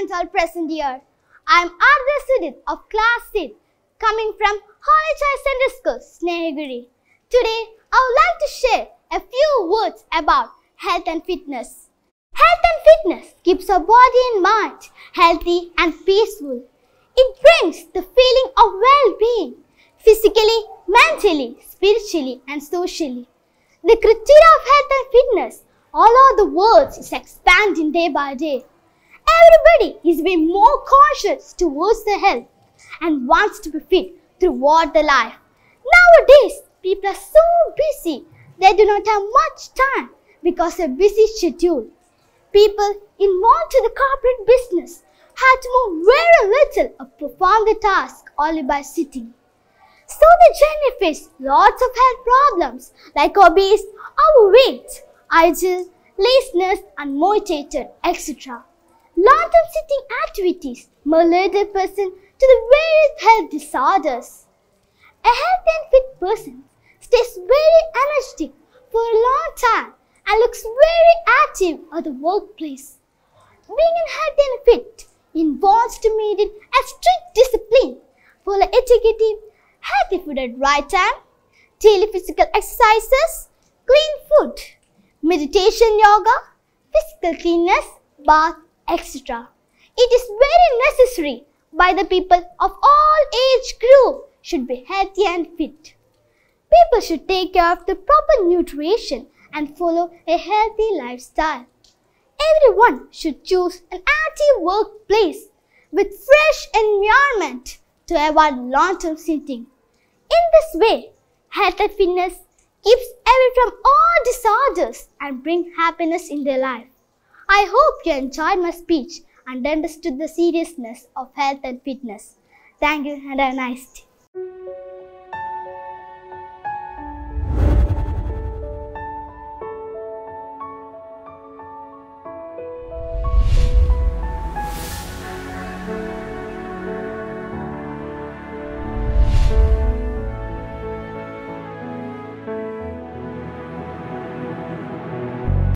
parents are present here. I am Ardhra Sujith of Class 6, coming from Holy Child Central School, Snehagiri. Today, I would like to share a few words about health and fitness. Health and fitness keeps our body and mind healthy and peaceful. It brings the feeling of well-being, physically, mentally, spiritually and socially. The criteria of health and fitness all over the world is expanding day by day. Everybody is being more conscious towards their health and wants to be fit throughout their life. Nowadays, people are so busy, they do not have much time because of a busy schedule. People involved in the corporate business have to move very little or perform the task only by sitting. So they generally face lots of health problems like obese, overweight, idle, laziness and motivated, etc. Long-term sitting activities may lead a person to the various health disorders. A healthy and fit person stays very energetic for a long time and looks very active at the workplace. Being healthy and fit involves to maintain a strict discipline, follow etiquette, healthy food at right time, daily physical exercises, clean food, meditation, yoga, physical cleanness, bath, etc. It is very necessary by the people of all age group should be healthy and fit. People should take care of the proper nutrition and follow a healthy lifestyle. Everyone should choose an active workplace with fresh environment to avoid long-term sitting. In this way, health and fitness keeps away from all disorders and bring happiness in their life. I hope you enjoyed my speech and understood the seriousness of health and fitness. Thank you and have a nice day.